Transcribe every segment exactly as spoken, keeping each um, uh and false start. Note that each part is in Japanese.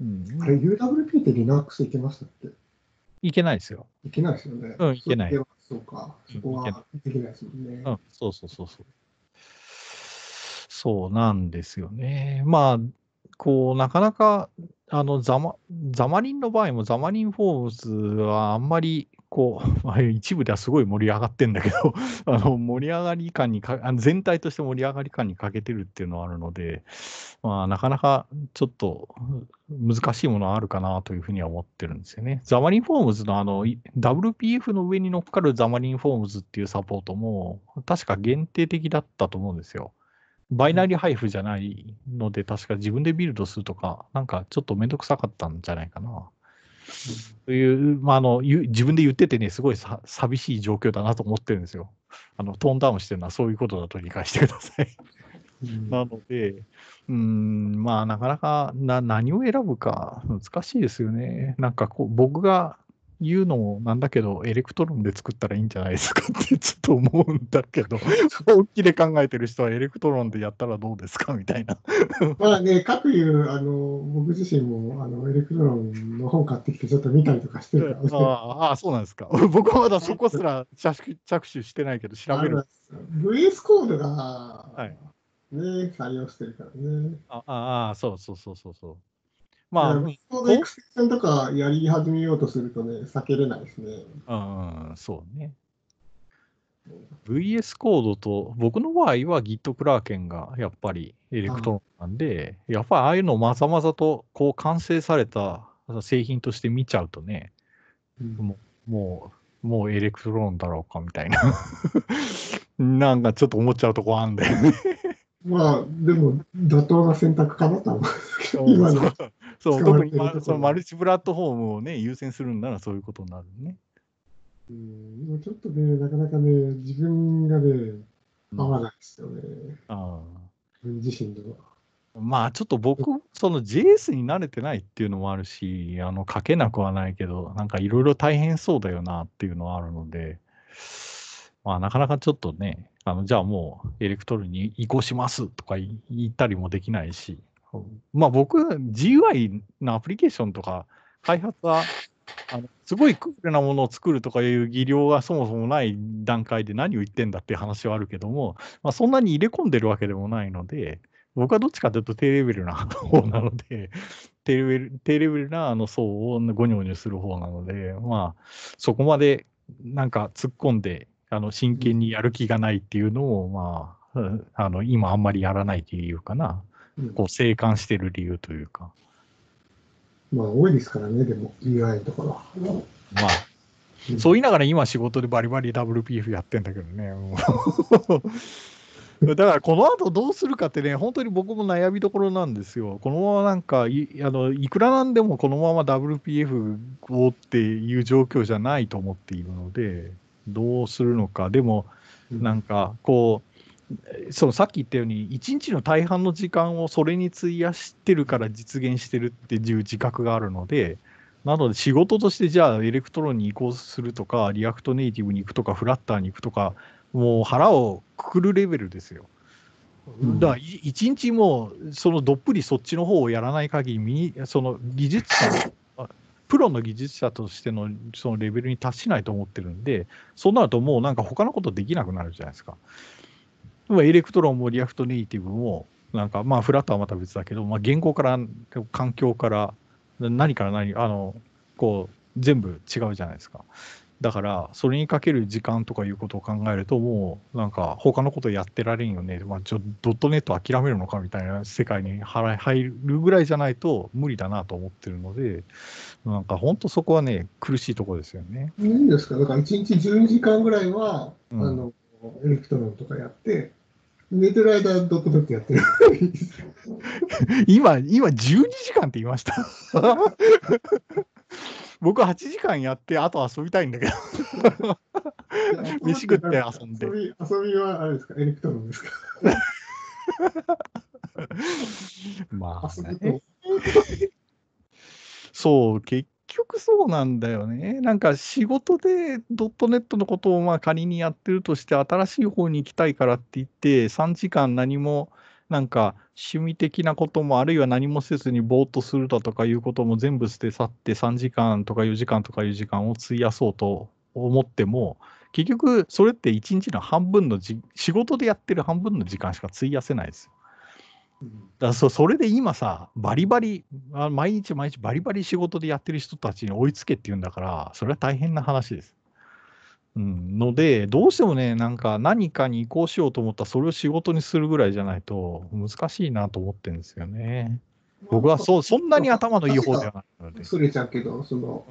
うん、あれ ユーダブリューピー って Linux いけますって？いけないですよ。いけないですよね。うん、いけない。そうか、そこはできないですもんね。うん、そうそうそうそう。そうなんですよね。まあ、こう、なかなか、あのザマ、ザマリンの場合も、ザマリンフォームズはあんまり、こう、一部ではすごい盛り上がってんだけど、あの盛り上がり感にか、全体として盛り上がり感に欠けてるっていうのはあるので、まあ、なかなかちょっと難しいものはあるかなというふうには思ってるんですよね。ザマリンフォームズのあの ダブリューピーエフ の上に乗っかるザマリンフォームズっていうサポートも、確か限定的だったと思うんですよ。バイナリー配布じゃないので、確か自分でビルドするとか、なんかちょっとめんどくさかったんじゃないかな。という、まあ、あの自分で言っててね、すごいさ寂しい状況だなと思ってるんですよ。あのトーンダウンしてるのはそういうことだと理解してください。なので、うーん、まあ、なかなかな何を選ぶか難しいですよね。なんかこう、僕が言うのもなんだけど、エレクトロンで作ったらいいんじゃないですかってちょっと思うんだけど、本気で考えてる人はエレクトロンでやったらどうですかみたいな。まあね、かくいう、あの僕自身もあのエレクトロンの本買ってきて、ちょっと見たりとかしてるから。ああ、そうなんですか。僕はまだそこすら着手してないけど、調べる。ブイエス コードが、はい、ね、採用してるからね。ああ、そうそうそうそうそう。まあ、エクステンションとかやり始めようとするとね、避けれないですね。うん、そうね。ブイエス コードと、僕の場合は Git クラーケンがやっぱりエレクトロンなんで、やっぱりああいうのをまざまざとこう完成された製品として見ちゃうとね、うん、もう、もう、もうエレクトロンだろうかみたいな、なんかちょっと思っちゃうとこあんだよね。まあ、でも、妥当な選択かなと思うんですけど、今の。そう、特にそのマルチプラットフォームをね、優先するんならそういうことになるね。うん、ちょっとね、なかなかね、自分がね、合わないですよね。うん、あ自分自身では。まあ、ちょっと僕、その ジェイエス に慣れてないっていうのもあるし、あの書けなくはないけど、なんかいろいろ大変そうだよなっていうのはあるので、まあ、なかなかちょっとね、あのじゃあもうエレクトロンに移行しますとか言ったりもできないし、まあ、僕 ジーユーアイ のアプリケーションとか開発はあのすごいクールなものを作るとかいう技量がそもそもない段階で何を言ってんだっていう話はあるけども、まあ、そんなに入れ込んでるわけでもないので、僕はどっちかというと低レベルな方なので、低レベル、低レベルなあの層をゴニョゴニョする方なので、まあ、そこまでなんか突っ込んであの真剣にやる気がないっていうのを、まあ、あの今あんまりやらないというかな、こう静観してる理由というか。まあ多いですからね、でも イーアイ とかは。まあ、そう言いながら今仕事でバリバリ ダブリューピーエフ やってんだけどね。だからこの後どうするかってね、本当に僕も悩みどころなんですよ。このままなんか い, あのいくらなんでもこのまま ダブリューピーエフ をっていう状況じゃないと思っているので、どうするのか。でもなんかこう、そのさっき言ったようにいちにちの大半の時間をそれに費やしてるから実現してるっていう自覚があるので、なので仕事としてじゃあエレクトロンに移行するとかリアクトネイティブに行くとかフラッターに行くとか、もう腹をくくるレベルですよ。だからいちにちもそのどっぷりそっちの方をやらない限り、その技術者、プロの技術者としてのそのレベルに達しないと思ってるんで、そうなるともうなんか他のことできなくなるじゃないですか。エレクトロンもリアクトネイティブも、なんかまあフラットはまた別だけど、まあ、言語から環境から何から何、あのこう全部違うじゃないですか。だからそれにかける時間とかいうことを考えると、もうなんか他のことやってられんよね、まあ、ちょドットネット諦めるのかみたいな世界に入るぐらいじゃないと無理だなと思ってるので、なんか本当そこはね、苦しいところですよね。いいんですか、だからいちにちじゅうにじかんぐらいは、うん、あのエレクトロンとかやって、寝てる間、ドットドットやってる。今、今、じゅうにじかんって言いました。僕ははちじかんやって、あと遊びたいんだけど。飯食って遊んで。遊び、遊びはあれですか、エレクトロンですか。まあ、ね、そう、結局。結局そうなんだよね。なんか仕事でドットネットのことをまあ仮にやってるとして、新しい方に行きたいからって言ってさんじかん何もなんか趣味的なこともあるいは何もせずにぼーっとするだとかいうことも全部捨て去ってさんじかんとかよじかんとかいう時間を費やそうと思っても結局それっていちにちの半分のじ仕事でやってる半分の時間しか費やせないですよ。だそそれで今さバリバリ毎日毎日バリバリ仕事でやってる人たちに追いつけっていうんだからそれは大変な話です。うん、のでどうしてもねなんか何かに移行しようと思ったらそれを仕事にするぐらいじゃないと難しいなと思ってるんですよね。僕は そ, そんなに頭のいい方ではないので。それちゃうけどその、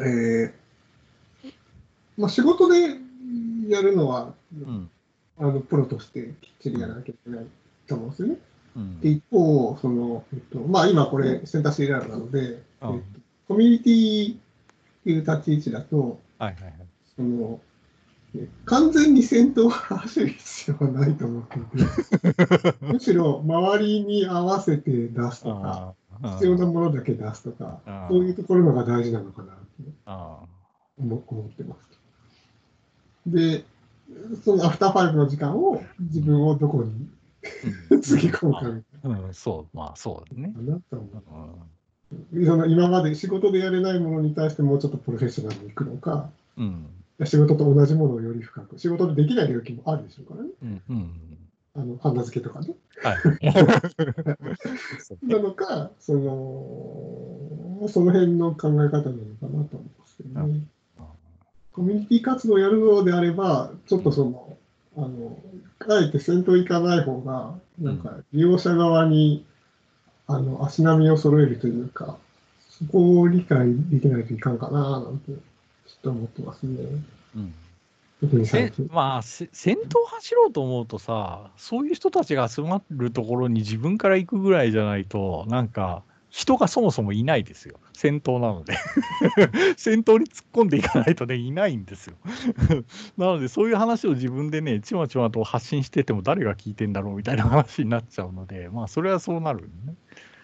えーまあ、仕事でやるのは、うん、あのプロとしてきっちりやらなきゃいけないと思うんですよね。うん、で一方その、えっとまあ、今これセンターシリアルなので、うんえっと、コミュニティっていう立ち位置だと。はいはいはいその完全に先頭を走る必要はないと思っていてむしろ周りに合わせて出すとか必要なものだけ出すとかそういうところのが大事なのかなと思ってます。でそのアフターファイブの時間を自分をどこにつぎ込むかみたいな、うん、そうまあそうですねその今まで仕事でやれないものに対してもうちょっとプロフェッショナルに行くのか、うん仕事と同じものをより深く仕事でできない領域もあるでしょうからね、うんうん、あのハンダ付けとかね、はい、なのかそのその辺の考え方なのかなと思いますけどね。コミュニティ活動をやるのであればちょっとその、うん、あのあえて先頭行かない方がなんか利用者側にあの足並みを揃えるというかそこを理解できないといかんかななんてちょっと思ってますね。うん、まあ先頭走ろうと思うとさそういう人たちが集まるところに自分から行くぐらいじゃないとなんか人がそもそもいないですよ。先頭なので先頭に突っ込んでいかないとねいないんですよなのでそういう話を自分でねちまちまと発信してても誰が聞いてんだろうみたいな話になっちゃうのでまあそれはそうなるよね。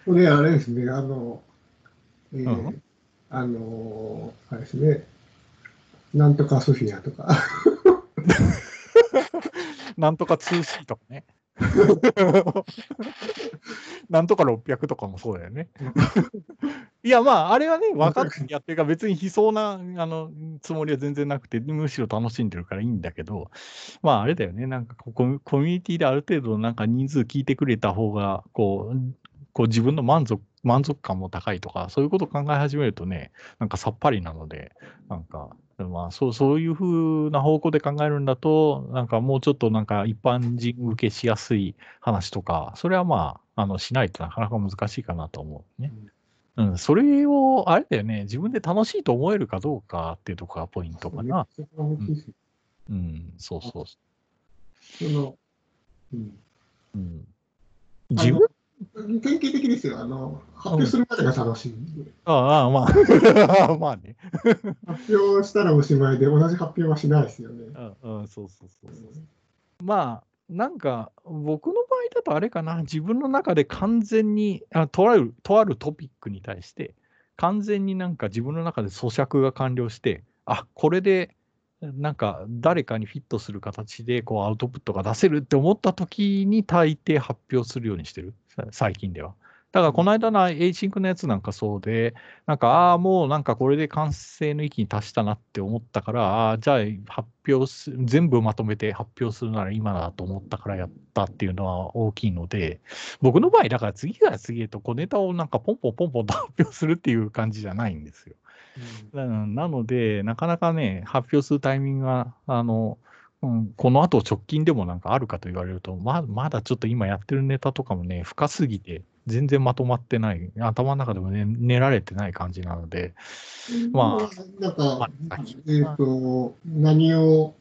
これあれですねあの、えーうん、あのあれですねなんとかソフィアとかなんとか ツーシー とかねなんとかろっぴゃくとかもそうだよねいやまああれはね分かってやってるから別に悲壮なあのつもりは全然なくてむしろ楽しんでるからいいんだけどまああれだよねなんかここコミュニティである程度なんか人数聞いてくれた方がこう、こう自分の満足満足感も高いとかそういうことを考え始めるとねなんかさっぱりなのでなんかまあ、そう、そういうふうな方向で考えるんだとなんかもうちょっとなんか一般人受けしやすい話とかそれはまあ、あのしないとなかなか難しいかなと思うね、うんうん、それをあれだよね自分で楽しいと思えるかどうかっていうところがポイントかな。うんそうそうそのうん、うん、自分典型的ですよ。あの発表するまでが楽しいんで。ああ、ああまあまあね。発表したらおしまいで同じ発表はしないですよね。うんうんそうそうそうそう。うん、まあなんか僕の場合だとあれかな自分の中で完全にあとあるとあるトピックに対して完全になんか自分の中で咀嚼が完了してあこれで。なんか誰かにフィットする形でこうアウトプットが出せるって思った時に大抵発表するようにしてる最近では。だからこの間の エイシンク のやつなんかそうでなんかああもうなんかこれで完成の域に達したなって思ったからああじゃあ発表す全部まとめて発表するなら今だと思ったからやったっていうのは大きいので僕の場合だから次から次へと小ネタをなんかポンポンポンポンと発表するっていう感じじゃないんですよ。うん、なのでなかなかね発表するタイミングがあの、うん、このあと直近でもなんかあるかと言われると ま, まだちょっと今やってるネタとかもね深すぎて全然まとまってない頭の中でも、ね、練られてない感じなので、うん、まあなんか、まあ、えーと何を、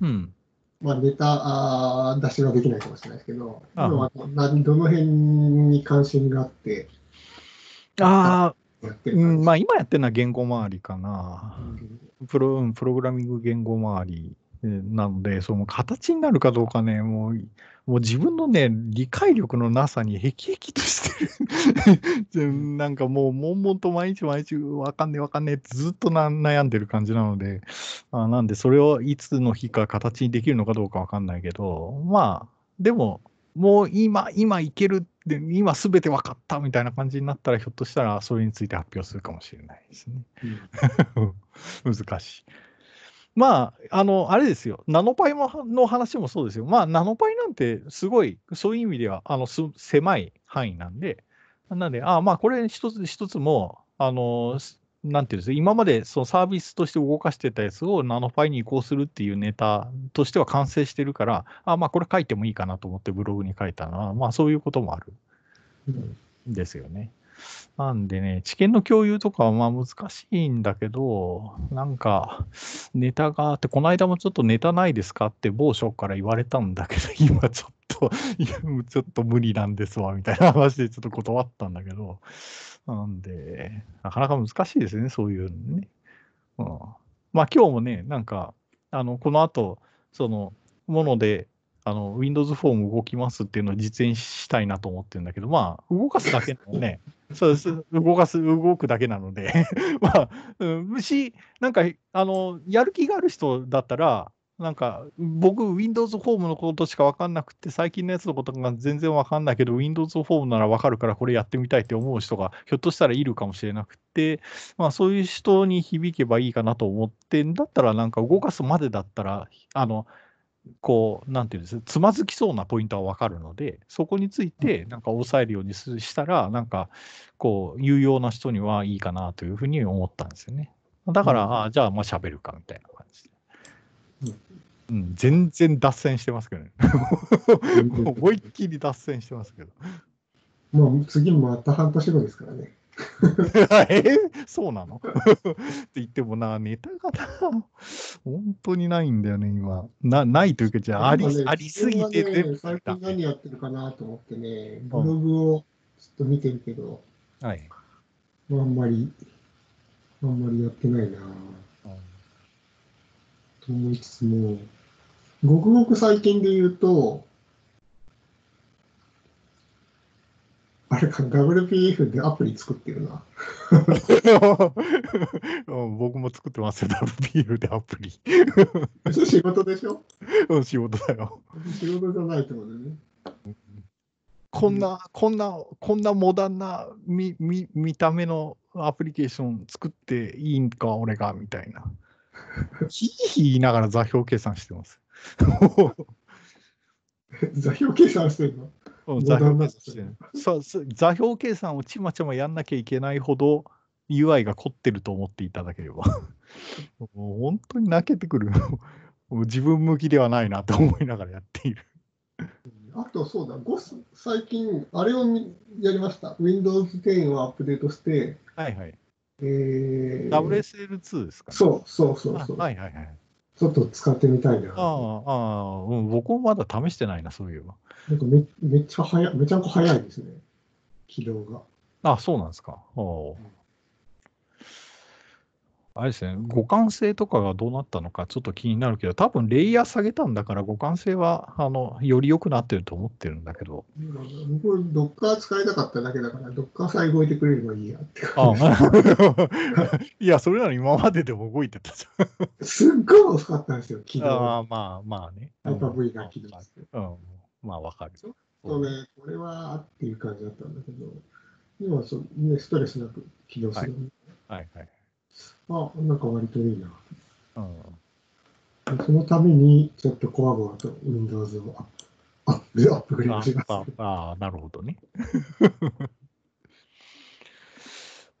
うんまあ、ネタ出しはできないかもしれないですけどあ今は何どの辺に関心があってああうんまあ、今やってるのは言語周りかな、うん、プロ、プログラミング言語周りなのでその形になるかどうかねもう、もう自分のね理解力のなさにへきへきとしてるなんかもう悶々と毎日毎日わかんねえわかんねえってずっと悩んでる感じなのであなんでそれをいつの日か形にできるのかどうかわかんないけどまあでももう今、今いけるって、今すべて分かったみたいな感じになったら、ひょっとしたらそれについて発表するかもしれないですね。うん、難しい。まあ、あの、あれですよ、ナノパイの話もそうですよ。まあ、ナノパイなんて、すごい、そういう意味では、あの、狭い範囲なんで、なんで、ああ、まあ、これ一つ一つも、あの、なんていうんですか、今までそのサービスとして動かしてたやつをナノパイに移行するっていうネタとしては完成してるから、あまあ、これ書いてもいいかなと思ってブログに書いたのは、まあ、そういうこともあるんですよね。なんでね、知見の共有とかはまあ難しいんだけど、なんかネタがあって、この間もちょっとネタないですかって某所から言われたんだけど、今ちょっと、いやもうちょっと無理なんですわみたいな話でちょっと断ったんだけど、なんで、なかなか難しいですね、そういうのね。うん、まあ今日もね、なんか、あのこの後、そのもので、あの Windows フォーム動きますっていうのを実演したいなと思ってるんだけど、まあ、動かすだけなのね、そうです動かす、動くだけなので、まあ、むし、なんかあの、やる気がある人だったら、なんか、僕、Windows フォームのことしか分かんなくて、最近のやつのことが全然分かんないけど、Windows フォームなら分かるから、これやってみたいって思う人が、ひょっとしたらいるかもしれなくて、まあ、そういう人に響けばいいかなと思って、だったら、なんか、動かすまでだったら、あの、こうなんていうんですか、つまずきそうなポイントは分かるので、そこについてなんか抑えるようにしたら、なんかこう有用な人にはいいかなというふうに思ったんですよね。だから、うん、あじゃあまあ喋るかみたいな感じで、うんうん、全然脱線してますけどね思いっきり脱線してますけど、もう次もまた半年後ですからねえそうなのって言ってもな、ネタがな、本当にないんだよね、今。な, ないというか、じゃあ、ありすぎてて、ね。最近何やってるかなと思ってね、ブログをちょっと見てるけど、はい、あんまり、あんまりやってないな、はい、と思いつつも、ごくごく最近で言うと、あれか ダブリューピーエフ でアプリ作ってるな僕も作ってますよ ダブリューピーエフ でアプリ仕事でしょ、うん、仕事だよ、仕事じゃないってことでね、こんなこんなこんなモダンな 見, 見, 見た目のアプリケーション作っていいんか俺がみたいなヒーヒー言いながら座標計算してます座標計算してるの、座標計算してるそう座標計算をちまちまやんなきゃいけないほど ユーアイ が凝ってると思っていただければもう本当に泣けてくる自分向きではないなと思いながらやっている。あとそうだ、ゴス最近あれをやりました。 ウィンドウズテン をアップデートして、はいはい、えー、ダブリューエスエルツー ですかね。そうそうそうそう、はいはいはい、ちょっと使ってみたいな。ああ、うん、僕もまだ試してないな、そういうの。なんか め, めっちゃ早い、めちゃくちゃ早いですね、起動が。あ、そうなんですか。うん、あれですね、互換性とかがどうなったのかちょっと気になるけど、多分レイヤー下げたんだから、互換性はあのより良くなってると思ってるんだけど。僕、Docker 使いたかっただけだから、Docker さえ動いてくれればいいやって感じ。いや、それなのに今まででも動いてたじゃん。すっごい遅かったんですよ、起動。ああ、まあまあね。アルファブイ が起動して。うん、まあわかる。ちょっとね、これはっていう感じだったんだけど、今はそう、ね、ストレスなく起動する。はい、はい、はい。あ、なんか割といいな。うん、そのために、ちょっとコアゴアと Windows をアップ、アップグレードします。ああ、なるほどね。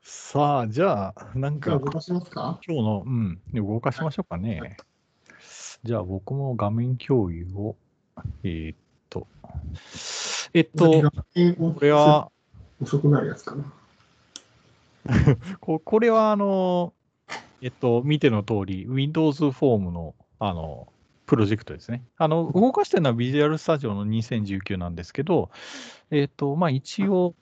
さあ、じゃあ、なんか、動かしますか？今日の、うん、動かしましょうかね。はい、じゃあ、僕も画面共有を、えー、っと、えっと、これは、遅くなるやつかな。これはあの、えっと、見ての通り、Windows フォームの、あのプロジェクトですね。あの動かしてるのは Visual Studio のにせんじゅうきゅうなんですけど、えっと、まあ、一応、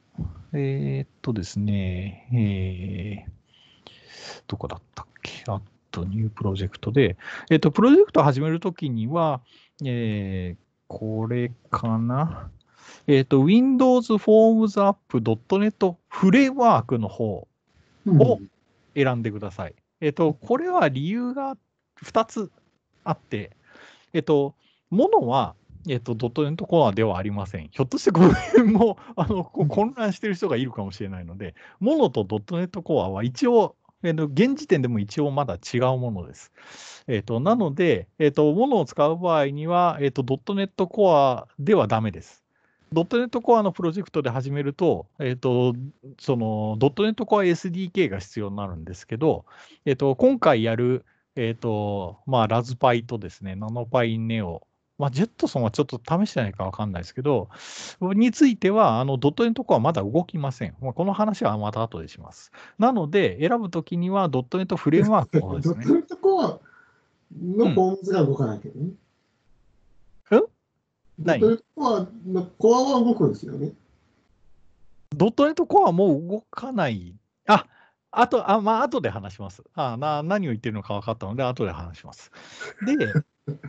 えー、っとですね、えー、どこだったっけ、あと、ニュープロジェクトで、えっと、プロジェクトを始めるときには、えー、これかな。えっと、ウィンドウズフォームズアップドットネット フレームワークの方を選んでください。えっと、これは理由がふたつあって、えっと、ものはえっと、ドットネットコアではありません。ひょっとしてこの辺もあの混乱している人がいるかもしれないので、モノとドットネットコアは一応、えっと、現時点でも一応まだ違うものです。えっと、なので、えっと、モノを使う場合には、えっと、ドットネットコアではダメです。ドットネットコアのプロジェクトで始めると、えっと、そのドットネットコア エスディーケー が必要になるんですけど、えっと、今回やる、えっと、まあ、ラズパイとですね、ナノパイネオ、まあ、ジェットソンはちょっと試してないか分かんないですけど、については、あのドットネットコアはまだ動きません。まあ、この話はまた後でします。なので、選ぶときにはドットネットフレームワークの方ですね。ドットネットコアのフォームズが動かないけどね。うん？ドットネットコアのコアは動くんですよね。ドットネットコアはもう動かない。ああと、あ、まあ、後で話します。あな何を言ってるのか分かったので、後で話します。で、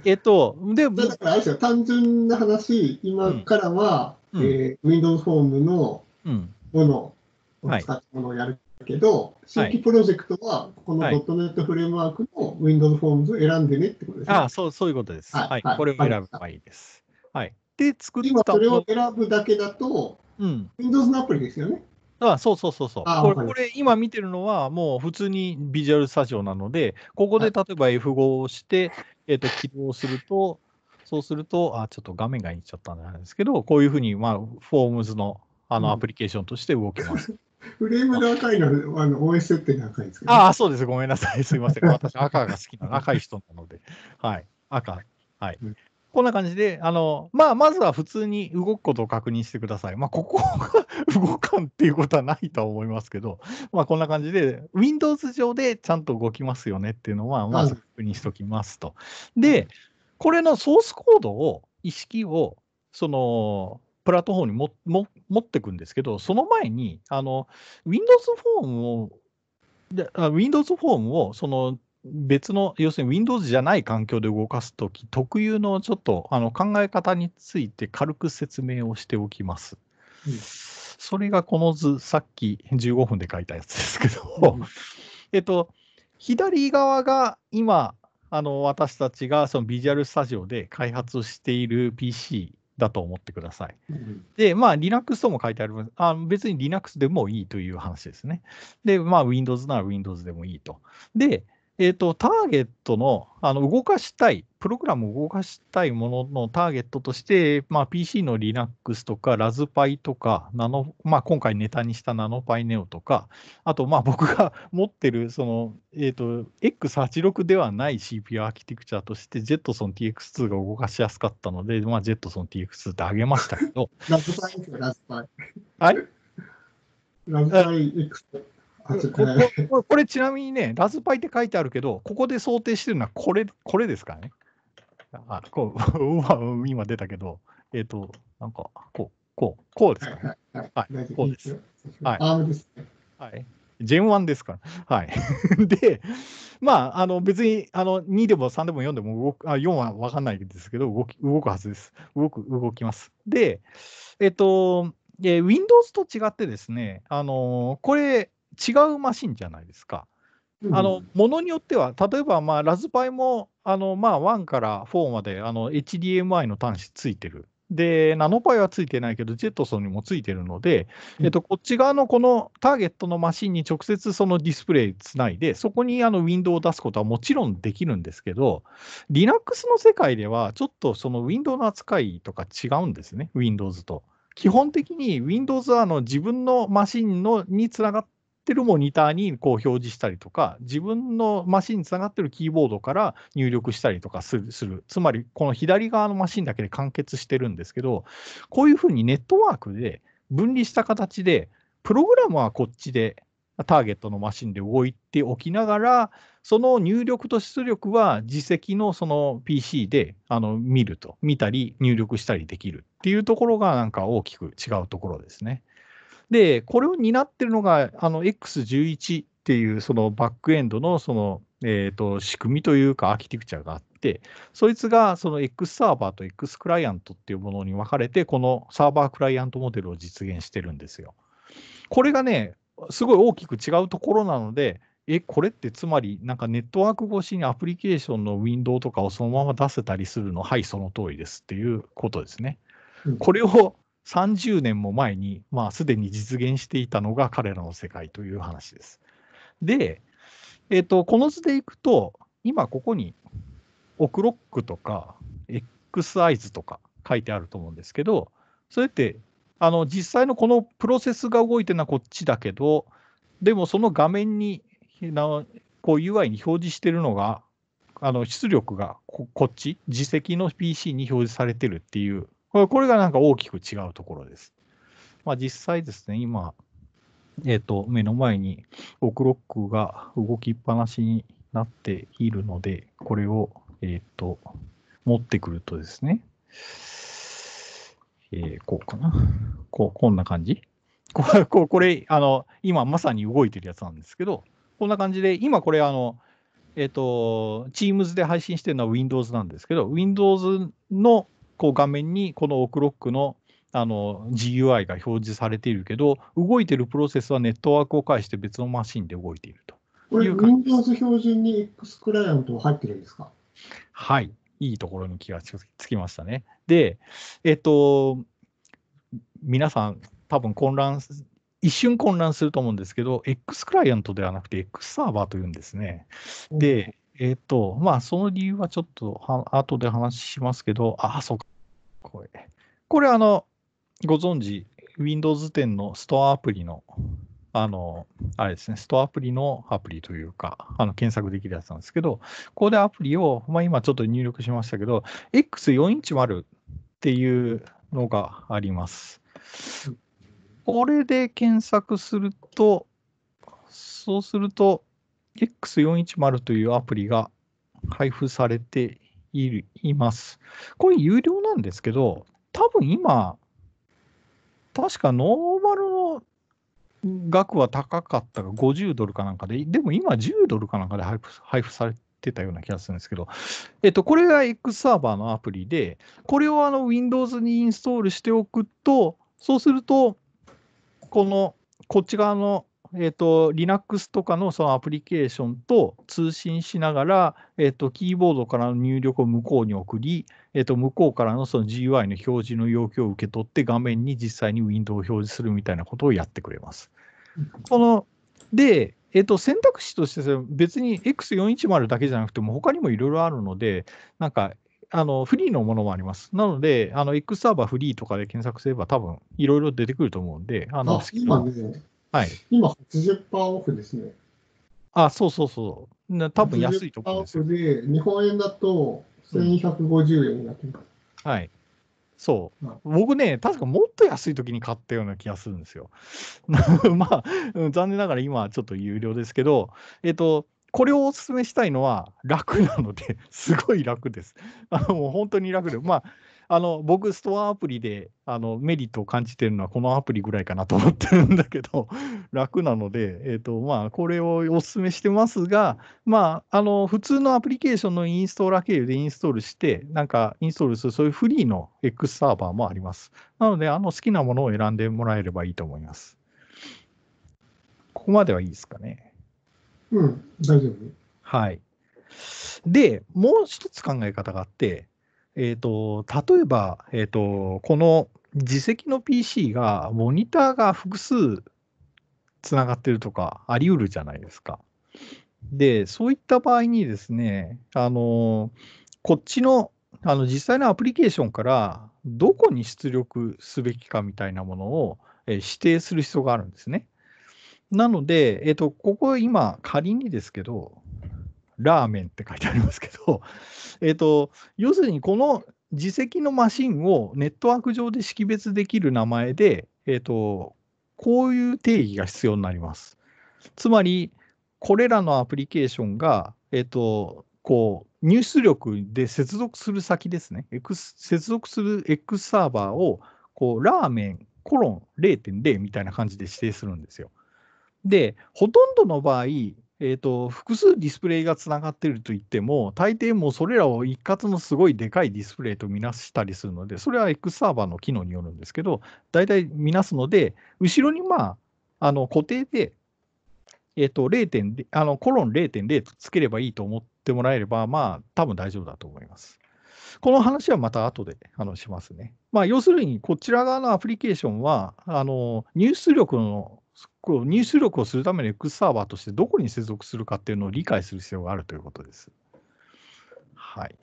えっと、でだからあれですよ、単純な話、今からは、うん、えー、Windows フォームのものを使ったものをやるけど、はい、新規プロジェクトは、この .net フレームワークの Windows フォームズを選んでねってことですね。ああ、そう、そういうことです。はい、はい、これを選ぶのがいいです。はい。で、作った今、それを選ぶだけだと、うん、Windows のアプリですよね。ああ、そうそうそうそう。これ、これ今見てるのは、もう普通にビジュアルスタジオなので、ここで例えば エフご を押して、えっと、起動すると、そうすると、あ、ちょっと画面がいっちゃったんですけど、こういうふうに、まあ、フォームズの、あのアプリケーションとして動きます。フレームが赤いのは、オーエス 設定が赤いですけど、ね。ああ、そうです。ごめんなさい。すみません。私、赤が好きな、赤い人なので。はい。赤。はい。うん、こんな感じで、あの、まあ、まずは普通に動くことを確認してください。まあ、ここが動かんっていうことはないとは思いますけど、まあ、こんな感じで、Windows 上でちゃんと動きますよねっていうのは、まず確認しておきますと。で、これのソースコードを、意識を、その、プラットフォームにもも持っていくんですけど、その前に、あの、Windows フォームを、Windows フォームを、その、別の、要するに Windows じゃない環境で動かすとき特有のちょっとあの考え方について軽く説明をしておきます。うん、それがこの図、さっきじゅうごふんで書いたやつですけど、うん、えっと、左側が今、あの私たちがそのビジュアルスタジオで開発している ピーシー だと思ってください。うん、で、まあ、Linux とも書いてあります。あ、別に Linux でもいいという話ですね。で、まあ、Windows なら Windows でもいいと。で、えっと、ターゲットの、あの動かしたい、プログラムを動かしたいもののターゲットとして、まあ、ピーシー の Linux とか、ラズパイとか、ナノまあ、今回ネタにしたナノパイネオとか、あとまあ僕が持ってるその、えっと、エックスはちじゅうろく ではない シーピーユー アーキテクチャとして、Jetson ティーエックスツー が動かしやすかったので、まあ、Jetson ティーエックスツー ってあげましたけど。ラズパイですよ、ラズパイ。はいラズパイ エックス。これ、これちなみにね、ラズパイって書いてあるけど、ここで想定してるのはこれ、これですからね。あ、こう、今出たけど、えっと、なんか、こう、こう、こうですかね。はい、こうです。はい。ジェンワン ですから。はい。で、まあ、あの別にあのにでもさんでもよんでも動く、あ、よんは分かんないですけど、動き、動くはずです。動く、動きます。で、えっと、えー、Windows と違ってですね、あのー、これ、違うマシンじゃないですか。あのものによっては、例えば、まあ、ラズパイもあの、まあ、いちからよんまであの エイチディーエムアイ の端子ついてる。で、ナノパイはついてないけど、ジェットソンにもついてるので、えっと、こっち側のこのターゲットのマシンに直接そのディスプレイつないで、そこにあのウィンドウを出すことはもちろんできるんですけど、Linux の世界では、ちょっとそのウィンドウの扱いとか違うんですね、Windows と。基本的に Windows はあの自分のマシンのにつながって、てるモニターにこう表示したりとか、自分のマシンにつながってるキーボードから入力したりとかする、するつまりこの左側のマシンだけで完結してるんですけど、こういうふうにネットワークで分離した形で、プログラムはこっちで、ターゲットのマシンで動いておきながら、その入力と出力は自席のその ピーシー であの見ると、見たり入力したりできるっていうところが、なんか大きく違うところですね。で、これを担ってるのが、あの エックスじゅういち っていうそのバックエンドのその、えー、と仕組みというかアーキテクチャがあって、そいつがその X サーバーと X クライアントっていうものに分かれて、このサーバークライアントモデルを実現してるんですよ。これがね、すごい大きく違うところなので、え、これってつまり、なんかネットワーク越しにアプリケーションのウィンドウとかをそのまま出せたりするの、はい、その通りですっていうことですね。うん、これをさんじゅうねんも前に、まあ、すでに実現していたのが彼らの世界という話です。で、えーと、この図でいくと、今ここにオクロックとか エックスアイズ とか書いてあると思うんですけど、それってあの実際のこのプロセスが動いてるのはこっちだけど、でもその画面にこう ユーアイ に表示してるのが、あの出力が こ, こっち、自席の ピーシー に表示されてるっていう、これがなんか大きく違うところです。まあ、実際ですね、今、えーと、目の前にオクロックが動きっぱなしになっているので、これを、えーと、持ってくるとですね、えー、こうかな、こうこんな感じ。これ、これあの今まさに動いてるやつなんですけど、こんな感じで、今これあの、えっと、Teams で配信してるのは Windows なんですけど、Windows のこう画面にこのオクロックのあの ジーユーアイ が表示されているけど、動いてるプロセスはネットワークを介して別のマシンで動いていると。これ、Windows 標準に X クライアント入ってるんですか？はい、いいところに気がつきましたね。で、えっと、皆さん、多分混乱、一瞬混乱すると思うんですけど、X クライアントではなくて X サーバーというんですね。で、えっと、まあ、その理由はちょっとは後で話しますけど、ああ、そうか。これ、これあの、ご存知、ウィンドウズテン のストアアプリの、あの、あれですね、ストアアプリのアプリというか、あの検索できるやつなんですけど、ここでアプリを、まあ、今ちょっと入力しましたけど、エックスよんひゃくじゅう っていうのがあります。これで検索すると、そうすると、エックスよんひゃくじゅう というアプリが配布されています。これ有料なんですけど、多分今、確かノーマルの額は高かったがごじゅうドルかなんかで、でも今じゅうドルかなんかで配布、配布されてたような気がするんですけど、えっと、これが X サーバーのアプリで、これをあの Windows にインストールしておくと、そうすると、このこっち側の、えー、と リナックス とか の, そのアプリケーションと通信しながら、えー、とキーボードからの入力を向こうに送り、えー、と向こうから の, その ジーユーアイ の表示の要求を受け取って画面に実際にウィンドウを表示するみたいなことをやってくれます。こので、えー、と選択肢として別に エックスよんひゃくじゅう だけじゃなくても他にもいろいろあるので、なんかあのフリーのものもあります。なので、あの X サーバーフリーとかで検索すれば、多分いろいろ出てくると思うんで、あのあ今ね、はい、今 はちじゅっパーセントオフですね。あ、そうそうそう。多分安いところですよ。はちじゅっパーセントオフで、日本円だとせんひゃくごじゅうえんになってます。うん、はい。そう。僕ね、確かもっと安いときに買ったような気がするんですよ。まあ、残念ながら今はちょっと有料ですけど、えっと、これをお勧めしたいのは楽なので、すごい楽です。あのもう本当に楽で、まあ、あの僕、ストアアプリであのメリットを感じてるのはこのアプリぐらいかなと思ってるんだけど、楽なので、えーとまあ、これをお勧めしてますが、まあ、あの普通のアプリケーションのインストーラー経由でインストールして、なんかインストールする、そういうフリーの X サーバーもあります。なので、あの好きなものを選んでもらえればいいと思います。ここまではいいですかね。うん、大丈夫。はい。で、もう一つ考え方があって、えーと、例えば、えーと、この自席の ピーシー が、モニターが複数つながってるとか、ありうるじゃないですか。で、そういった場合にですね、あのこっちの、あの実際のアプリケーションから、どこに出力すべきかみたいなものを指定する必要があるんですね。なので、えっと、ここ今、仮にですけど、ラーメンって書いてありますけど、えっと、要するにこの自席のマシンをネットワーク上で識別できる名前で、えっと、こういう定義が必要になります。つまり、これらのアプリケーションが、えっと、こう、入出力で接続する先ですね、X、接続する X サーバーを、こう、ラーメン、コロン れいてんれい みたいな感じで指定するんですよ。で、ほとんどの場合、えーと、複数ディスプレイがつながっているといっても、大抵もうそれらを一括のすごいでかいディスプレイとみなしたりするので、それは X サーバーの機能によるんですけど、大体みなすので、後ろにまあ、あの固定でえっと、ゼロ. あのコロン ゼロてんゼロ とつければいいと思ってもらえれば、まあ、多分大丈夫だと思います。この話はまた後であのしますね。まあ、要するに、こちら側のアプリケーションは、あの入出力の、入出力をするための X サーバーとしてどこに接続するかっていうのを理解する必要があるということです。はい。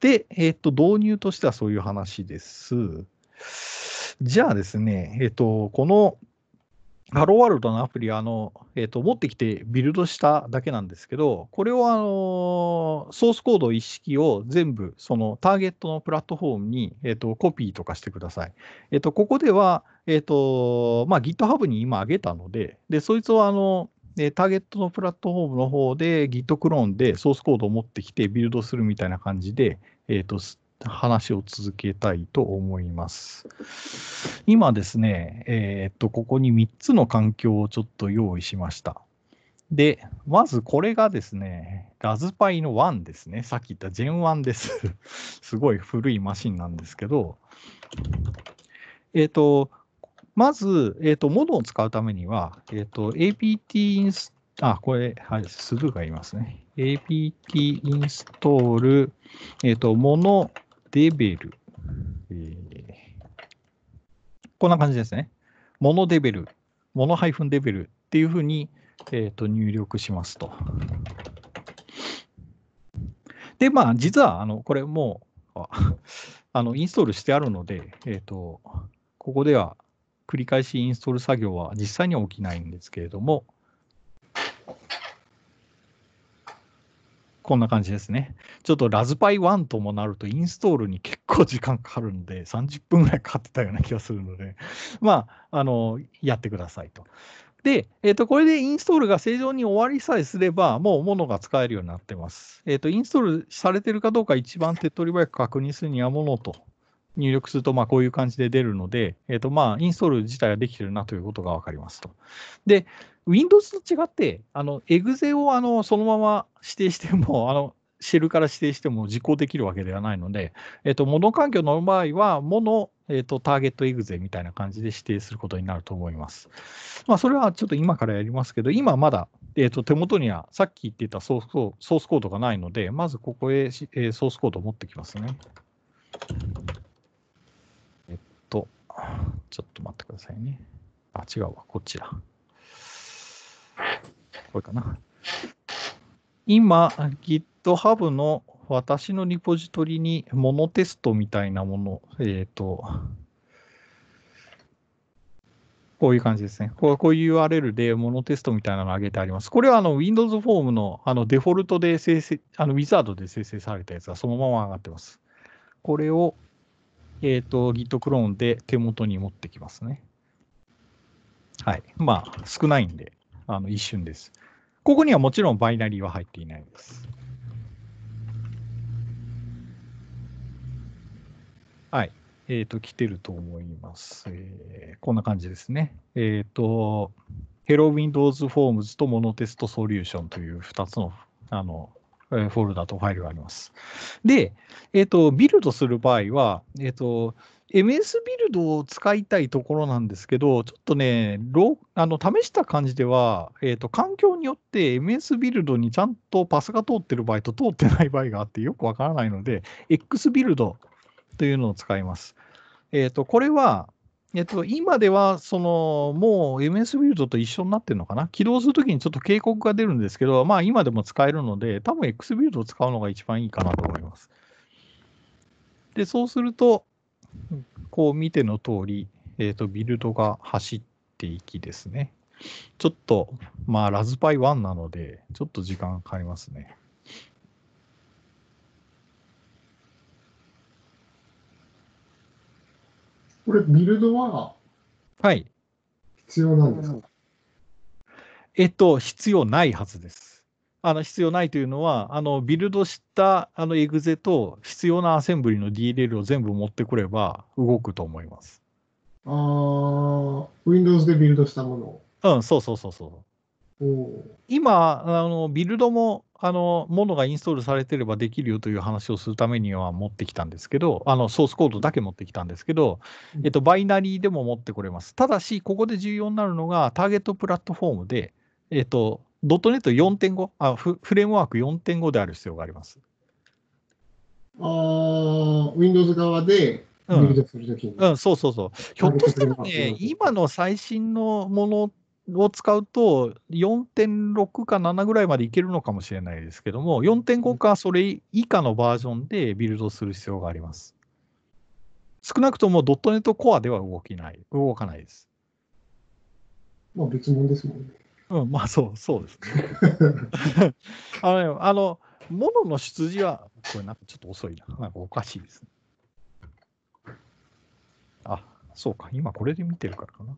で、えっと、導入としてはそういう話です。じゃあですね、えっと、このハローワールドのアプリはあの、えっと、持ってきてビルドしただけなんですけど、これをあのソースコード一式を全部そのターゲットのプラットフォームに、えっと、コピーとかしてください。えっと、ここでは、えっとまあ、GitHub に今上げたので、でそいつをあのターゲットのプラットフォームの方で Git クローンでソースコードを持ってきてビルドするみたいな感じで、えっと話を続けたいと思います。今ですね、えー、っと、ここにみっつの環境をちょっと用意しました。で、まずこれがですね、ラズパイのワンですね。さっき言ったジェンワンです。すごい古いマシンなんですけど、えー、っと、まず、えー、っと、モードを使うためには、えー、っと、apt インス、あ、これ、はい、スルーが言いますね。apt インストール、えー、っと、モノ、デベル、えー、こんな感じですね。モノデベル、モノハイフンデベルっていうふうに、えー、と入力しますと。で、まあ、実はあのこれもうあのインストールしてあるので、えーと、ここでは繰り返しインストール作業は実際には起きないんですけれども、こんな感じですね。ちょっとラズパイワンともなるとインストールに結構時間かかるんで、さんじゅっぷんぐらいかかってたような気がするので、まあ、あの、やってくださいと。で、えっと、これでインストールが正常に終わりさえすれば、もうモノが使えるようになってます。えっと、インストールされてるかどうか一番手っ取り早く確認するにはモノと入力すると、まあ、こういう感じで出るので、えっと、まあ、インストール自体ができてるなということがわかりますと。で、Windows と違って、あの、エグゼをあのそのまま指定しても、あの、シェルから指定しても実行できるわけではないので、えっと、モノ環境の場合は、モノ、えっと、ターゲットエグゼみたいな感じで指定することになると思います。まあ、それはちょっと今からやりますけど、今まだ、えっと、手元にはさっき言っていたソースコードがないので、まずここへソースコードを持ってきますね。えっと、ちょっと待ってくださいね。あ、違うわ、こちら。これかな。今、GitHub の私のリポジトリにモノテストみたいなもの、えっと、こういう感じですね。こういう ユーアールエル でモノテストみたいなのを上げてあります。これはあの Windows フォームのあのデフォルトで生成、あのウィザードで生成されたやつがそのまま上がってます。これを、えっと、Git クローンで手元に持ってきますね。はい。まあ、少ないんで。あの一瞬です。ここにはもちろんバイナリーは入っていないです。はい。えっと、来てると思います。えー、こんな感じですね。えっと、Hello Windows Forms と Monotest Solution というふたつの、あのフォルダとファイルがあります。で、えっと、ビルドする場合は、えっと、エムエス ビルドを使いたいところなんですけど、ちょっとね、あの試した感じでは、えーと、環境によって エムエス ビルドにちゃんとパスが通ってる場合と通ってない場合があってよくわからないので、X ビルドというのを使います。えーと、これは、えーと、今ではそのもう エムエス ビルドと一緒になってるのかな。起動するときにちょっと警告が出るんですけど、まあ今でも使えるので、多分 X ビルドを使うのが一番いいかなと思います。で、そうすると、こう見ての通り、えっと、ビルドが走っていきですね。ちょっと、まあ、ラズパイワンなので、ちょっと時間かかりますね。これ、ビルドははい。必要なんですか？えっと、必要ないはずです。あの必要ないというのは、あのビルドしたあのエグゼと必要なアセンブリの ディーエルエル を全部持ってくれば動くと思います。ああ、Windows でビルドしたもの。うん、そうそうそうそう。お今あの、ビルドもあのものがインストールされてればできるよという話をするためには持ってきたんですけど、あのソースコードだけ持ってきたんですけど、うん、えっと、バイナリーでも持ってこれます。ただし、ここで重要になるのがターゲットプラットフォームで、えっと、ドットネットよんてんご あフ、フレームワーク よんてんご である必要があります。ああ、Windows 側でビルドするときに、うんうん。そうそうそう。ひょっとしたらね、今の最新のものを使うと、よんてんろく かななぐらいまでいけるのかもしれないですけども、よんてんご かそれ以下のバージョンでビルドする必要があります。少なくとも .ネット Core では動きない、動かないです。まあ別物ですもんね。うん、まあそう、そうですね。あの、ね、あの、ものの出自は、これなんかちょっと遅いな。なんかおかしいですね。あ、そうか。今これで見てるからかな。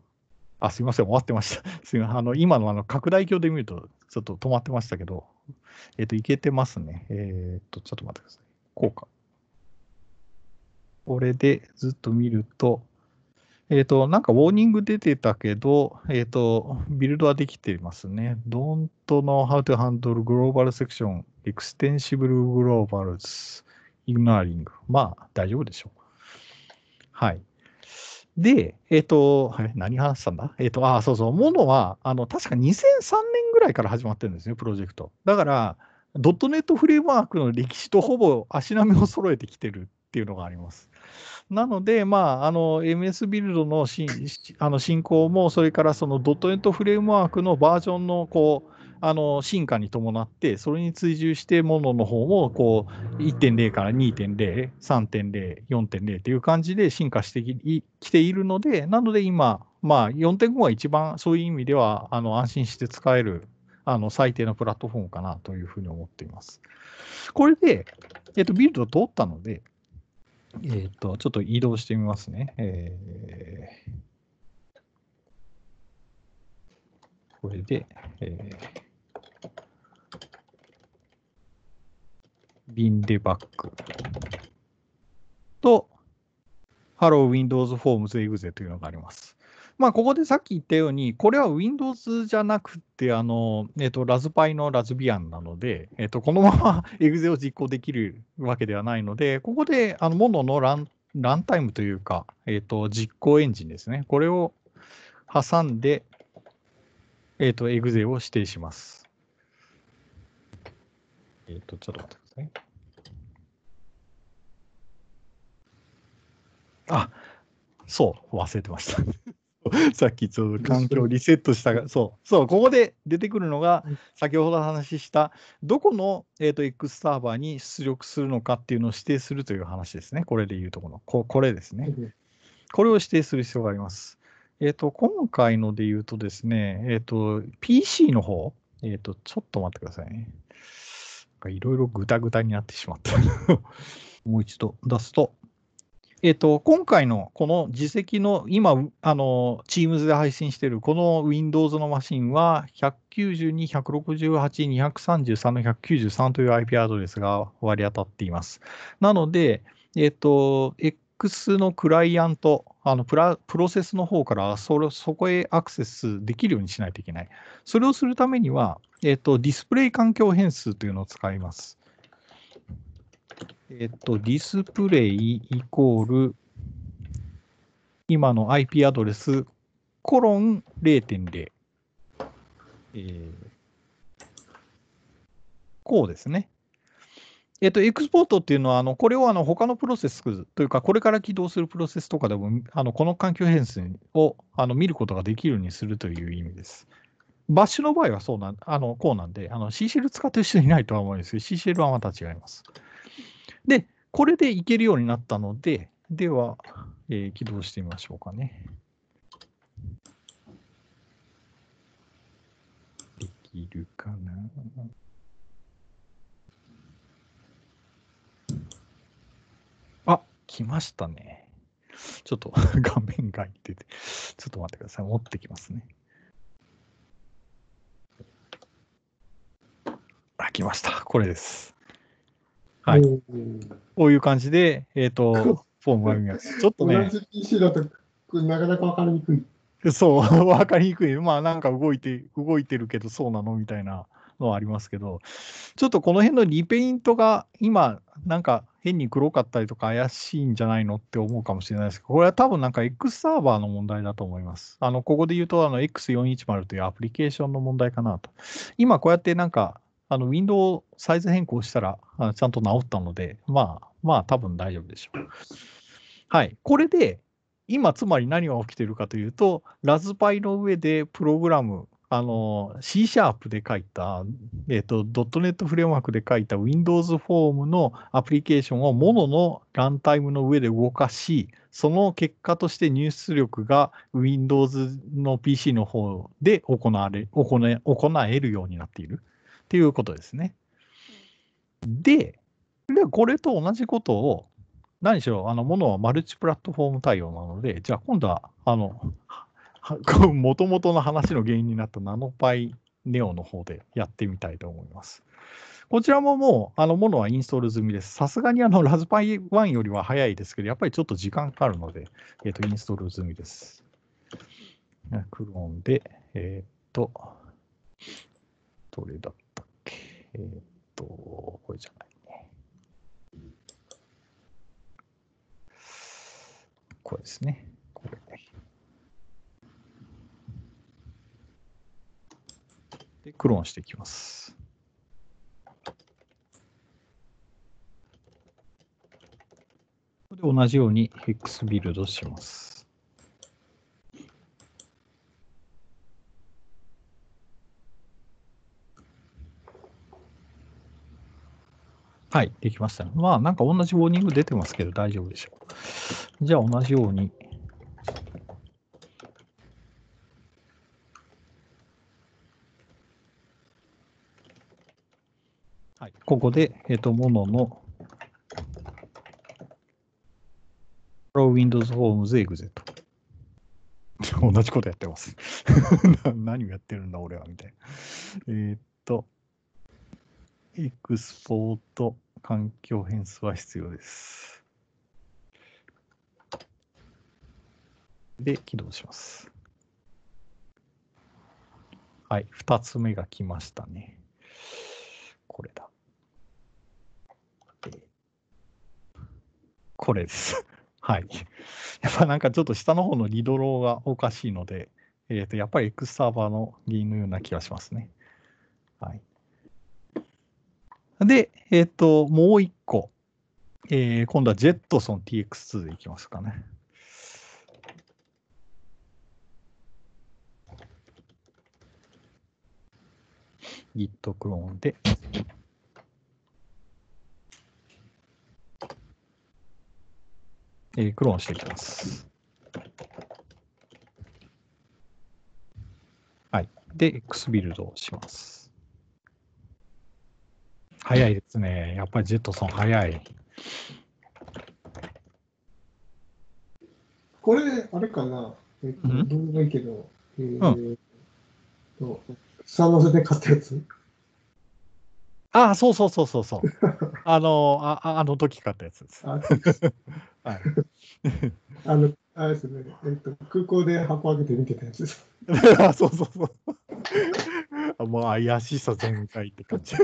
あ、すいません。終わってました。すいません。あの、今のあの拡大鏡で見ると、ちょっと止まってましたけど、えっと、いけてますね。えー、っと、ちょっと待ってください。こうか。これでずっと見ると、えっと、なんかウォーニング出てたけど、えっと、ビルドはできていますね。Don't know how to handle global section, extensible globals, ignoring. まあ、大丈夫でしょう。はい。で、えっと、何話したんだえっと、ああ、そうそう。ものは、あの、確かにせんさんねんぐらいから始まってるんですね、プロジェクト。だから、ドットネットフレームワークの歴史とほぼ足並みを揃えてきてるっていうのがあります。なので、まあ、あの エムエス ビルドのしあの進行も、それからその .ネット フレームワークのバージョンの、こうあの進化に伴って、それに追従して、ものの方もこう いってんれい から にてんれい、さんてんれい、よんてんれいという感じで進化してきているので、なので今、まあ、よんてんご が一番そういう意味ではあの安心して使えるあの最低のプラットフォームかなというふうに思っています。これで、えっと、ビルド通ったので、えっと、ちょっと移動してみますね。えー、これで、えー、ビンデバッグと Hello Windows Forms Exe というのがあります。まあ、ここでさっき言ったように、これは Windows じゃなくて、あの、えっと、ラズパイのラズビアンなので、えっと、このまま Exe を実行できるわけではないので、ここで、あの、モノのラン、ランタイムというか、えっと、実行エンジンですね。これを挟んで、えっと、Exe を指定します。えっと、ちょっと待ってください。あ、そう、忘れてました。さっきちょうど環境をリセットしたが、そう、そう、ここで出てくるのが、先ほど話した、どこの、えーと、X サーバーに出力するのかっていうのを指定するという話ですね。これでいうとこの、こ、これですね。これを指定する必要があります。えーと、今回のでいうとですね、えーと、ピーシー の方、えーと、ちょっと待ってくださいね。いろいろぐたぐたになってしまった。もう一度出すと。えっと、今回のこの自席の今、あの、Teams で配信しているこの Windows のマシンはいちきゅうに いちろくはち にさんさん の いちきゅうさんという アイピー アドレスが割り当たっています。なので、えっと、X のクライアント、あのプラ、プロセスの方からそ、そこへアクセスできるようにしないといけない。それをするためには、えっと、ディスプレイ環境変数というのを使います。えっと、ディスプレイイコール、今の アイピー アドレス、コロン れいてんれい、えー。こうですね。えっと、エクスポートっていうのは、あのこれをあの他のプロセスというか、これから起動するプロセスとかでも、あのこの環境変数をあの見ることができるようにするという意味です。バッシュの場合はそうなんあのこうなんで、C シェル使ってる人いないとは思うんですけど、C シェルはまた違います。で、これでいけるようになったので、では、えー、起動してみましょうかね。できるかな。あ、来ましたね。ちょっと画面が出て、ちょっと待ってください。持ってきますね。あ、来ました。これです。はい、こういう感じで、えっ、ー、と、フォームが見えます。ちょっとね。同じ ピーシー だと、なかなか分かりにくい。そう、分かりにくい。まあ、なんか動いて、動いてるけど、そうなのみたいなのはありますけど、ちょっとこの辺のリペイントが、今、なんか、変に黒かったりとか怪しいんじゃないのって思うかもしれないですけど、これは多分なんか X サーバーの問題だと思います。あのここで言うとあの エックスよんひゃくじゅう というアプリケーションの問題かなと。今こうやってなんかあのウィンドウをサイズ変更したらちゃんと直ったので、まあまあ多分大丈夫でしょう。はい、これで今つまり何が起きているかというと、ラズパイの上でプログラム、あの C シャープで書いた、えーと、.ネット フレームワークで書いた Windows フォームのアプリケーションをモノのランタイムの上で動かし、その結果として入出力が Windows の ピーシー の方で行われ、行え、行えるようになっているっていうことですね。で、でこれと同じことを、何しろあのモノはマルチプラットフォーム対応なので、じゃあ今度はあのもともとの話の原因になったナノパイネオの方でやってみたいと思います。こちらももうあのものはインストール済みです。さすがにあのラズパイワンよりは早いですけど、やっぱりちょっと時間かかるので、えー、とインストール済みです。クローンで、えっ、ー、と、どれだったっけ？えっ、ー、と、これじゃないね。これですね。これね。でクローンしていきます。で同じように X ビルドします。はい、できましたね。まあなんか同じウォーニング出てますけど大丈夫でしょう。じゃあ同じように。はい、ここで、えっと、ものの、Windows Forms Exe と。同じことやってます。何をやってるんだ、俺は、みたいな。えっと、エクスポート環境変数は必要です。で、起動します。はい、ふたつめが来ましたね。これだ。これです。はい。やっぱなんかちょっと下の方のリドローがおかしいので、えー、とやっぱり X サーバーの原因のような気がしますね。はい、で、えっ、ー、と、もう一個、えー。今度は Jetson ティーエックスツー でいきますかね。Git クローンで。えー、クローンしていきます。はい。で、X ビルドをします。早いですね。やっぱりジェットソン早い。これ、あれかな。えっと、どうでもいいけど、えーと、サーバーで買ったやつ？ああ、そうそうそうそうそう。あの、あ、あの時買ったやつです。あはい、あの、あれですね、えっと、空港で箱開けて見てたやつです。あそうそうそう。もう怪しさ全開って感じ。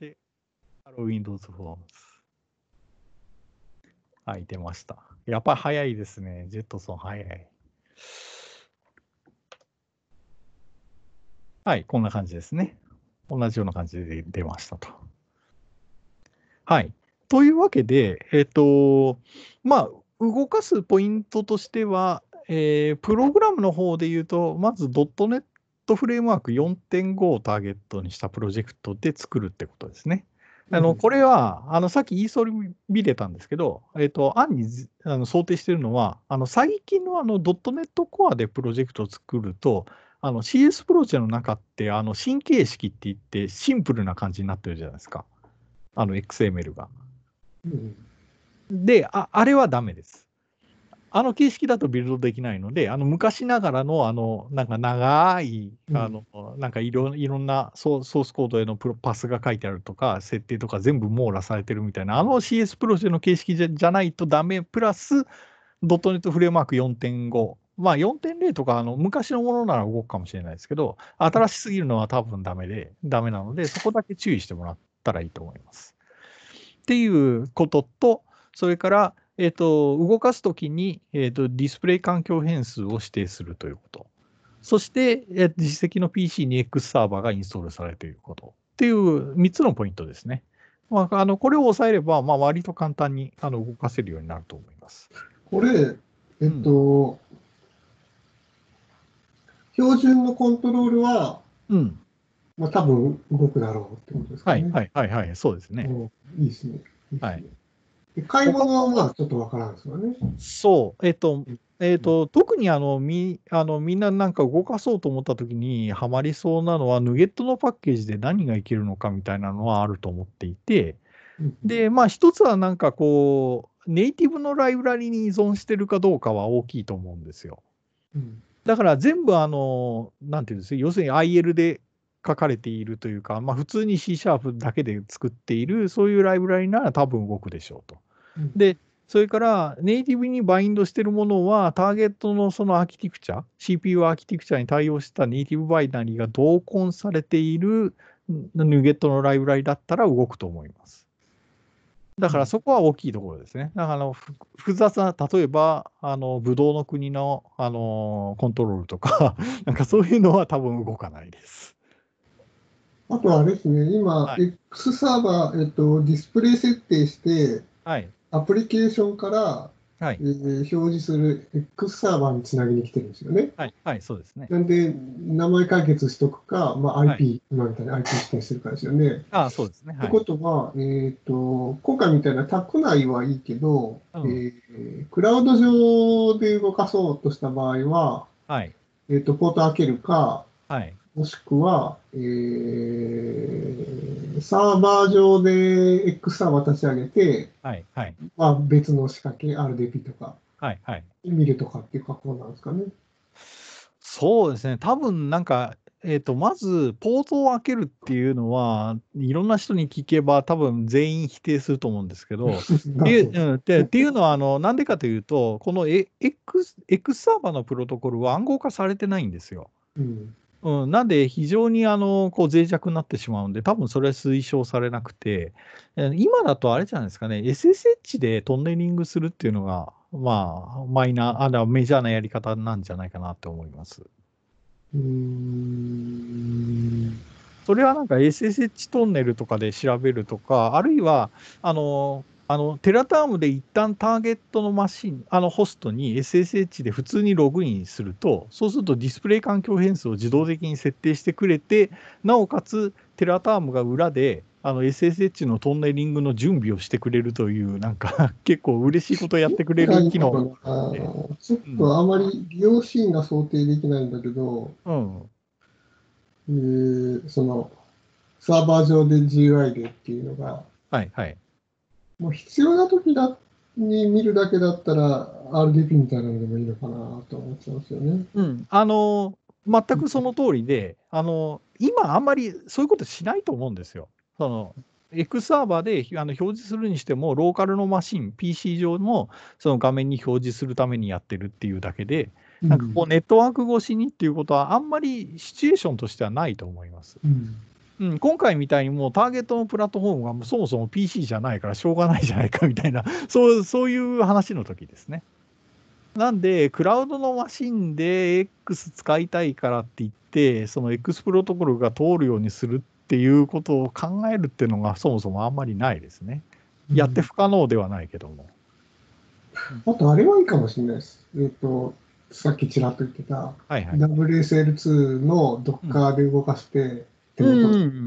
で、Windows Forms。はい、出ました。やっぱり早いですね。ジェットソン早い。はい、こんな感じですね。同じような感じで出ましたと。はい。というわけで、えっと、まあ、動かすポイントとしては、えー、プログラムの方で言うと、まず .ネット フレームワーク よんてんご をターゲットにしたプロジェクトで作るってことですね。あのこれはあのさっき言いそびれたんですけど、えっと、案にあの想定しているのは、あの最近の .ネット コアでプロジェクトを作ると、あの シーエス プロジェクトの中ってあの新形式っていってシンプルな感じになってるじゃないですか。あの エックスエムエル が。で、あ、あれはダメです。あの形式だとビルドできないので、あの昔ながらのあのなんか長いあのなんかいろんなソースコードへのパスが書いてあるとか設定とか全部網羅されてるみたいなあの シーエス プロジェクトの形式じゃないとダメプラス .ネット フレームワーク よんてんごまあ よんてんれい とかあの昔のものなら動くかもしれないですけど、新しすぎるのは多分ダメで、ダメなので、そこだけ注意してもらったらいいと思います。っていうことと、それから、えーと、動かすときに、えーと、ディスプレイ環境変数を指定するということ。そして、実績の ピーシー に X サーバーがインストールされていることっていうみっつのポイントですね。まあ、あのこれを押さえれば、まあ、割と簡単にあの動かせるようになると思います。これ、えっと、標準のコントロールは、うん、まあ多分動くだろうってことですかね。はいはいはいはい、そうですね。いいですね。いいですね。はい。買い物はまあちょっとわからんですよね。そう、えっと、えーと、特にあのみ、あのみんななんか動かそうと思ったときにはまりそうなのは、ヌゲットのパッケージで何がいけるのかみたいなのはあると思っていて、で、まあ、一つはなんかこう、ネイティブのライブラリに依存してるかどうかは大きいと思うんですよ。だから全部あの、なんていうんですか、要するに アイエル で書かれているというか、まあ、普通に C シャープだけで作っている、そういうライブラリなら多分動くでしょうと。でそれからネイティブにバインドしているものはターゲットのそのアーキテクチャ、シーピーユー アーキテクチャに対応したネイティブバイナリーが同梱されているヌゲットのライブラリだったら動くと思います。だからそこは大きいところですね。だからあの複雑な、例えばあのブドウの国のあのコントロールとか、なんかそういうのは多分動かないです。あとはあれですね、今、はい、X サーバー、えっと、ディスプレイ設定して、はいアプリケーションから、はいえー、表示する X サーバーにつなぎに来てるんですよね。はい、はい、そうですね。なんで、名前解決しとくか、まあ、アイピー、今、はい、みたいに アイピー 指定してるからですよね。ああ、そうですね。はい、ってことは、えーと、今回みたいなタック内はいいけど、うんえー、クラウド上で動かそうとした場合は、はいえーと、ポート開けるか、はい、もしくは、えー、サーバー上で X サーバー立ち上げて、はいはいまあ、別の仕掛け、アールディーピー とか、はいはい、見るとかっていう格好なんですかね。そうですね、多分なんか、えーと、まずポートを開けるっていうのは、いろんな人に聞けば、多分全員否定すると思うんですけど、っていうのはあの、なんでかというと、この X、X サーバーのプロトコルは暗号化されてないんですよ。うんうん、なんで、非常にあのこう脆弱になってしまうんで、多分それは推奨されなくて、今だとあれじゃないですかね、エスエスエイチ でトンネリングするっていうのが、まあ、マイナー、あメジャーなやり方なんじゃないかなと思います。うーんそれはなんか エスエスエイチ トンネルとかで調べるとか、あるいは、あの、あのテラタームで一旦ターゲットのマシン、あのホストに エスエスエイチ で普通にログインすると、そうするとディスプレイ環境変数を自動的に設定してくれて、なおかつテラタームが裏であの エスエスエイチ のトンネリングの準備をしてくれるという、なんか結構嬉しいことをやってくれる機能。ちょっとあまり利用シーンが想定できないんだけど、うんえー、そのサーバー上で ジーユーアイ でっていうのが。はいはいもう必要な時だに見るだけだったら アールディーピー みたいなのでもいいのかなと思ってますよね。うん、あの全くその通りで、あの今あんまりそういうことしないと思うんですよ。その X サーバーであの表示するにしてもローカルのマシン ピーシー 上のその画面に表示するためにやってるっていうだけで、なんかこうネットワーク越しにっていうことはあんまりシチュエーションとしてはないと思います。うんうん、今回みたいにもうターゲットのプラットフォームがもうそもそも ピーシー じゃないからしょうがないじゃないかみたいな、そう、そういう話の時ですね。なんで、クラウドのマシンで X 使いたいからって言って、その X プロトコルが通るようにするっていうことを考えるっていうのがそもそもあんまりないですね。やって不可能ではないけども。うん、あと、あれはいいかもしれないです。えっと、さっきちらっと言ってた、はいはい、ダブリューエスエルツー の Docker で動かして、うん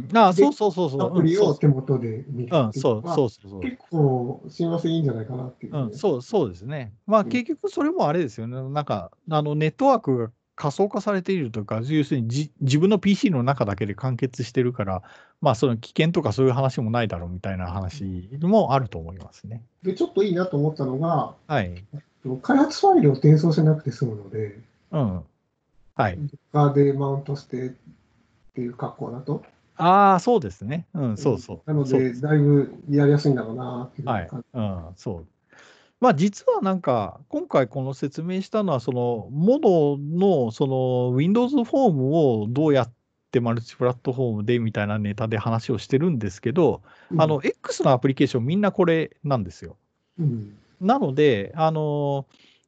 うん、ああそうそうそうそう。アプリを手元で見る。うん、そうそうそう。結構、幸せいいんじゃないかなっていう、ねうん。そうそうですね。まあ、結局、それもあれですよね。なんか、あのネットワークが仮想化されているとか、要するにじ自分の ピーシー の中だけで完結してるから、まあ、その危険とかそういう話もないだろうみたいな話もあると思いますね。で、ちょっといいなと思ったのが、はい、開発ファイルを転送しなくて済むので、うん。はい。でマウントして。っていう格好だとああそうですねうんそうそうなのでだいぶやりやすいんだろうなっていう感じ、はいうん、そうまあ、実はなんか、今回この説明したのは、その、モノの、その、Windows フォームをどうやってマルチプラットフォームでみたいなネタで話をしてるんですけど、うん、あの、X のアプリケーションみんなこれなんですよ。うん、なので、あの、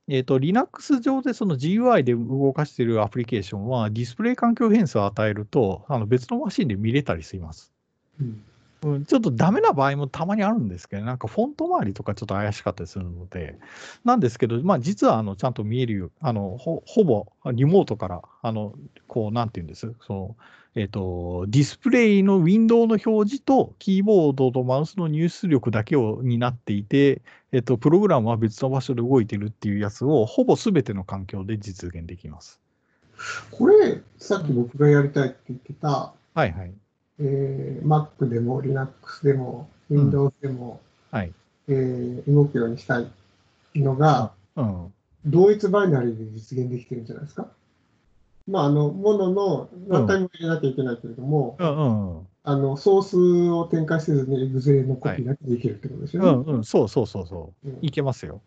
えっと、Linux 上でその ジーユーアイ で動かしているアプリケーションは、ディスプレイ環境変数を与えると、あの別のマシンで見れたりします。うんうん、ちょっとダメな場合もたまにあるんですけど、なんかフォント周りとかちょっと怪しかったりするので、なんですけど、まあ、実はあのちゃんと見える、あの ほ, ほぼリモートから、あのこう、なんていうんです、そのえっと、ディスプレイのウィンドウの表示と、キーボードとマウスの入出力だけをになっていて、えっと、プログラムは別の場所で動いてるっていうやつを、ほぼすべての環境で実現できます。これ、さっき僕がやりたいって言ってた。はいはい。えー、Mac でも Linux でも Windows でも、うんはいえー、動くようにしたいのが、うん、同一バイナリーで実現できてるんじゃないですか。まあ、あのものの何回も入れなきゃいけないけれども、うんうんうん、あのソースを展開せずに Excel のコピーだけできるってことですよね、はいうんうん。そうそうそうそう、うん、いけますよ。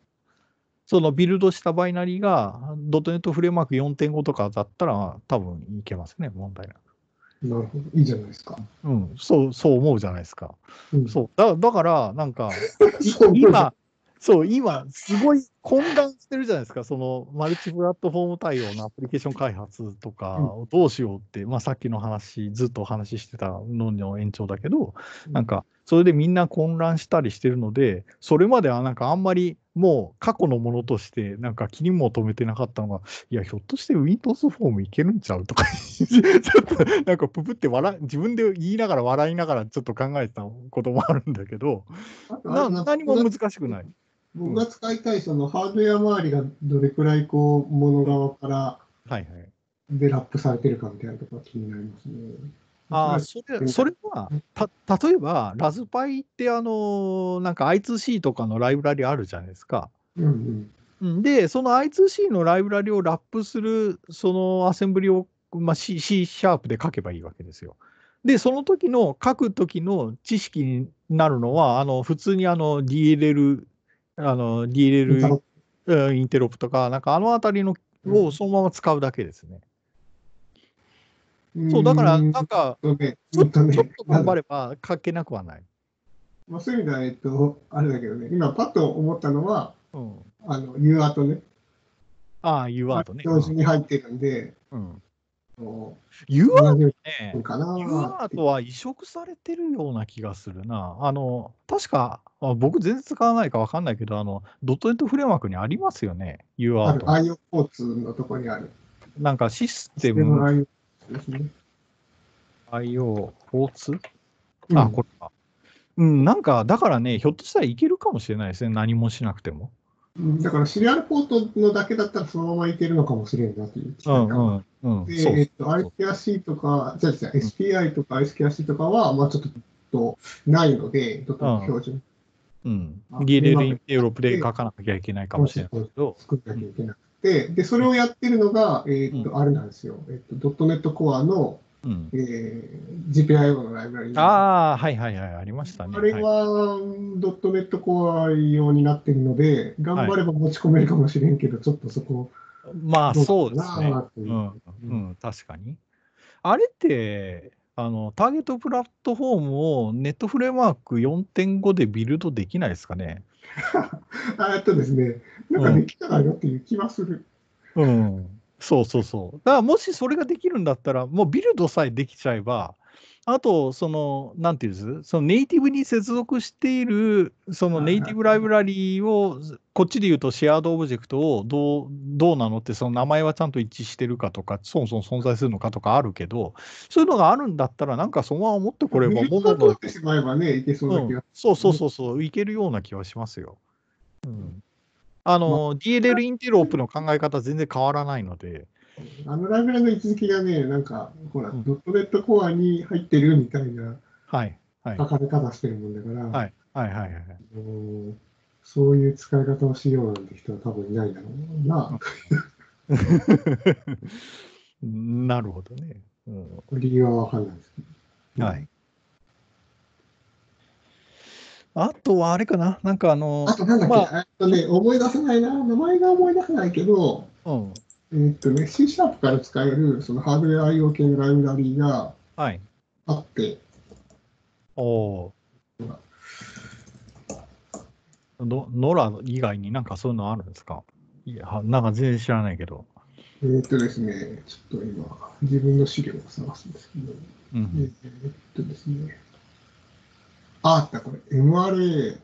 そのビルドしたバイナリーが .ネット フレームワーク よんてんご とかだったら多分いけますね、問題なく。なるほど、いいじゃないですか。うん、そう、そう思うじゃないですか。うん、そうだ、だから、なんか、今、そう、今、すごい混乱してるじゃないですか、そのマルチプラットフォーム対応のアプリケーション開発とかをどうしようって、うんまあ、さっきの話、ずっとお話ししてたのの延長だけど、なんか、それでみんな混乱したりしてるので、それまではなんかあんまり、もう過去のものとして、なんか気にも留めてなかったのが、いや、ひょっとして Windows フォームいけるんちゃうとか、ちょっとなんかププって笑、自分で言いながら笑いながらちょっと考えたこともあるんだけど、な何も難しくない。僕が使いたいそのハードウェア周りがどれくらいこう、もの側からでラップされてるかみたいなところが気になりますね。あそれそれはた、例えば、ラズパイって、あの、なんか アイツーシー とかのライブラリあるじゃないですか。うんうん、で、その アイツーシー のライブラリをラップする、そのアセンブリを、まあ、C シャープで書けばいいわけですよ。で、その時の、書く時の知識になるのは、あの普通にあの ディーエルエル、あの ディーエルエル インテロップとか、なんかあのあたりのをそのまま使うだけですね。そうだから、なんか、ちょっと頑張れば書けなくはない。まあ、そういう意味では、えっと、あれだけどね、今、パッと思ったのは、うん、あの ユーアールティー ね。ああ、ユーアールティー ね。表示に入ってるんで、うん、ユーアールティー ね、ユーアールティー は移植されてるような気がするな。あの確か、僕、全然使わないか分かんないけど、あのドットネットフレームワークにありますよね、ユーアールティー。アイオー 交通のところにある。なんかシステム。アイオー、交通あ、これか。うん、なんか、だからね、ひょっとしたらいけるかもしれないですね、何もしなくても。だから、シリアルポートのだけだったら、そのままいけるのかもしれんなという。うんうん。で、えっと、アイスキューアールシー とか、じゃあ、エスピーアイ とか アイスキューアールシー とかは、まあちょっとないので、どこの標準。うん。ディーエルエル インテロップで書かなきゃいけないかもしれないけど。作らなきゃいけない。で, で、それをやってるのが、えー、っと、うん、あれなんですよ。えー、っと、.ネット Core の、うんえー、ジーピーアイオー のライブラリー。ああ、はいはいはい、ありましたね。あれは、.ネット Core 用になってるので、頑張れば持ち込めるかもしれんけど、はい、ちょっとそこ、まあ、そうですね。うん、うん、確かに。あれって、あの、ターゲットプラットフォームをネットフレームワーク よんてんご でビルドできないですかね。あとですね、なんかできたらよっていう気はする。うん、うん、そうそうそう。だからもしそれができるんだったら、もうビルドさえできちゃえば、あと、その、なんていうんです、そのネイティブに接続している、そのネイティブライブラリーを、こっちで言うとシェアードオブジェクトをどう、どうなのって、その名前はちゃんと一致してるかとか、そもそも存在するのかとかあるけど、そういうのがあるんだったら、なんかそのまま持ってこれば、ものが。そうそうそうそう、いけるような気はしますよ。うん、あの、ディーエルエル インテロープの考え方、全然変わらないので。あのライブラリの位置づけがね、なんか、ほら、うん、ドットネットコアに入ってるみたいな書かれ方してるもんだから、はいはいはいはい、そういう使い方をしようなんて人は多分いないだろうな。なるほどね。うん、理由は分かんないですけど。はい。あとはあれかな、なんかあの、あとなんだっけ、まあ、あね、思い出せないな、名前が思い出せないけど、うん、えっとね、C シャープから使えるそのハードウェア アイオー 系のライブラリーがあって、はい、おノラ以外になんかそういうのあるんですか？いや、なんか全然知らないけど。えっとですね、ちょっと今、自分の資料を探すんですけど、うん、えっとですね、あった、これ、エムアールエー